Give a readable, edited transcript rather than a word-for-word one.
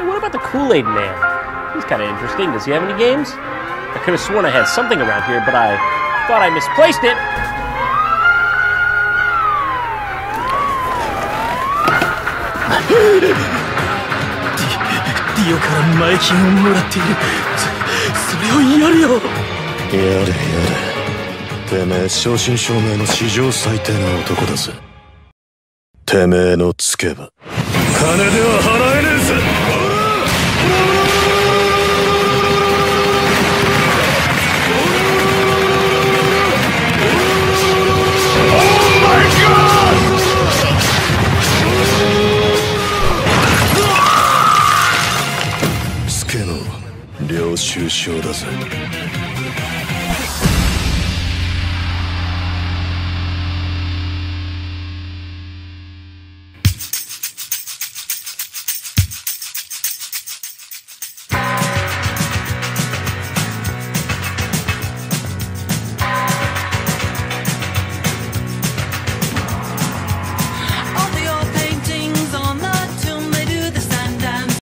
Hey, what about the Kool-Aid Man? He's kind of interesting. Does he have any games? I could have sworn I had something around here, but I thought I misplaced it.ディオから前金をもらっている。それをやるよ。やれやれ。てめえ正真正銘の史上最低な男だぜ。てめえのつけば金では払えねえぜ。領収書だぜ。